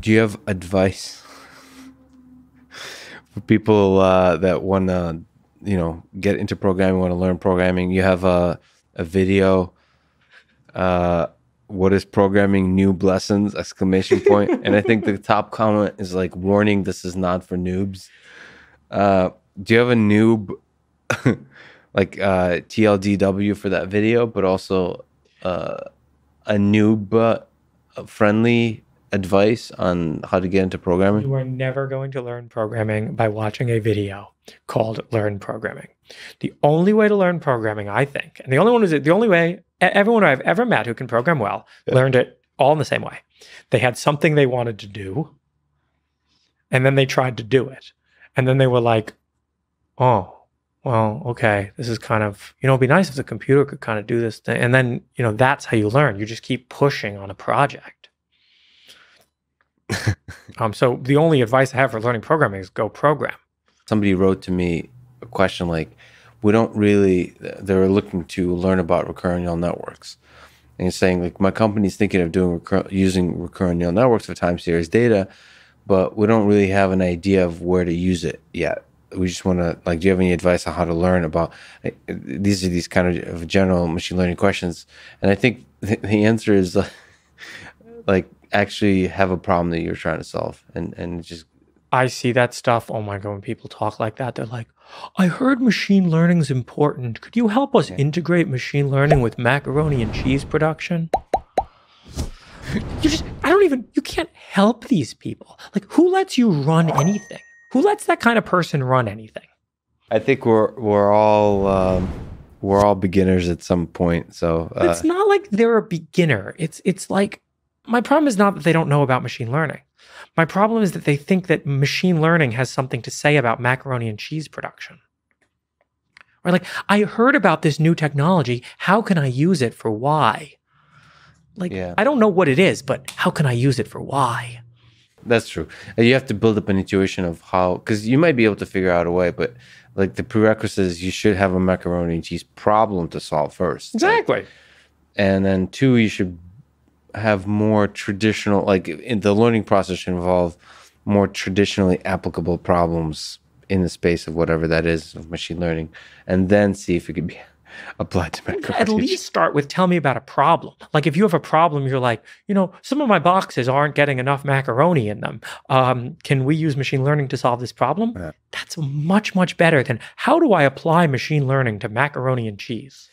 Do you have advice for people that want to, get into programming, want to learn programming? You have a video, what is programming? Noob lessons, !! And I think the top comment is like, warning, this is not for noobs. Do you have a noob, like TLDW for that video, but also a noob friendly advice on how to get into programming? You are never going to learn programming by watching a video called Learn Programming. The only way to learn programming, I think, and the only way everyone I've ever met who can program well learned it all in the same way. They had something they wanted to do, and then they tried to do it. And then they were like, oh, well, okay, this is kind of, it'd be nice if the computer could kind of do this thing. And then, that's how you learn. You just keep pushing on a project. So the only advice I have for learning programming is go program. Somebody wrote to me a question like, they were looking to learn about recurrent neural networks. And he's saying, like, my company's thinking of using recurrent neural networks for time series data, but we don't really have an idea of where to use it yet. We just want to, do you have any advice on how to learn about, these are these kind of general machine learning questions. And I think the answer is, actually have a problem that you're trying to solve. And just, I see that stuff. Oh my God, when people talk like that, they're like, I heard machine learning's important. Could you help us integrate machine learning with macaroni and cheese production? You can't help these people. Who lets you run anything? Who lets that kind of person run anything? I think we're all beginners at some point. So it's not like they're a beginner. It's like, my problem is not that they don't know about machine learning. My problem is that they think that machine learning has something to say about macaroni and cheese production. Or like, I heard about this new technology. How can I use it for why? I don't know what it is, but how can I use it for why? That's true. You have to build up an intuition of how, because you might be able to figure out a way, but the prerequisite is you should have a macaroni and cheese problem to solve first. Exactly. And then two, you should have more traditional, in the learning process should involve more traditionally applicable problems in the space of whatever that is, of machine learning, and then see if it could be applied to macaroni. At least start with, tell me about a problem. If you have a problem, you're like, some of my boxes aren't getting enough macaroni in them. Can we use machine learning to solve this problem? Yeah. That's much, much better than how do I apply machine learning to macaroni and cheese?